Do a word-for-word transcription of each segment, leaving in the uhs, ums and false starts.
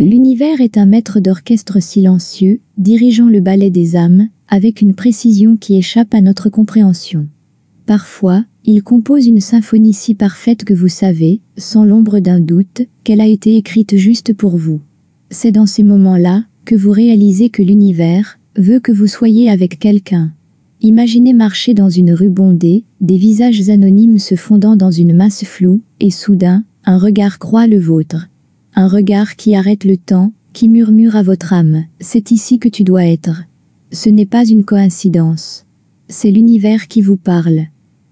L'univers est un maître d'orchestre silencieux, dirigeant le ballet des âmes, avec une précision qui échappe à notre compréhension. Parfois, il compose une symphonie si parfaite que vous savez, sans l'ombre d'un doute, qu'elle a été écrite juste pour vous. C'est dans ces moments-là que vous réalisez que l'univers veut que vous soyez avec quelqu'un. Imaginez marcher dans une rue bondée, des visages anonymes se fondant dans une masse floue, et soudain, un regard croit le vôtre. Un regard qui arrête le temps, qui murmure à votre âme, « C'est ici que tu dois être ». Ce n'est pas une coïncidence. C'est l'univers qui vous parle.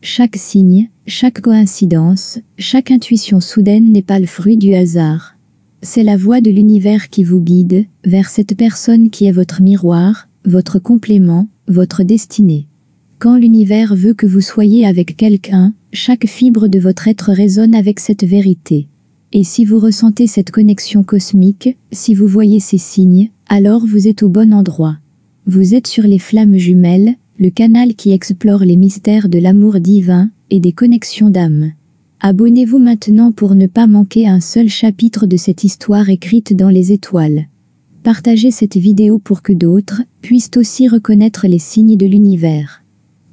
Chaque signe, chaque coïncidence, chaque intuition soudaine n'est pas le fruit du hasard. C'est la voix de l'univers qui vous guide vers cette personne qui est votre miroir, votre complément, votre destinée. Quand l'univers veut que vous soyez avec quelqu'un, chaque fibre de votre être résonne avec cette vérité. Et si vous ressentez cette connexion cosmique, si vous voyez ces signes, alors vous êtes au bon endroit. Vous êtes sur les flammes jumelles, le canal qui explore les mystères de l'amour divin et des connexions d'âme. Abonnez-vous maintenant pour ne pas manquer un seul chapitre de cette histoire écrite dans les étoiles. Partagez cette vidéo pour que d'autres puissent aussi reconnaître les signes de l'univers.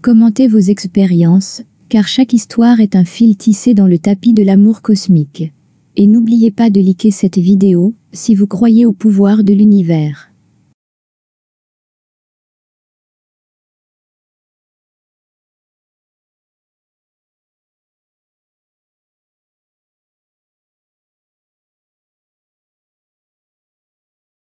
Commentez vos expériences, car chaque histoire est un fil tissé dans le tapis de l'amour cosmique. Et n'oubliez pas de liker cette vidéo si vous croyez au pouvoir de l'univers.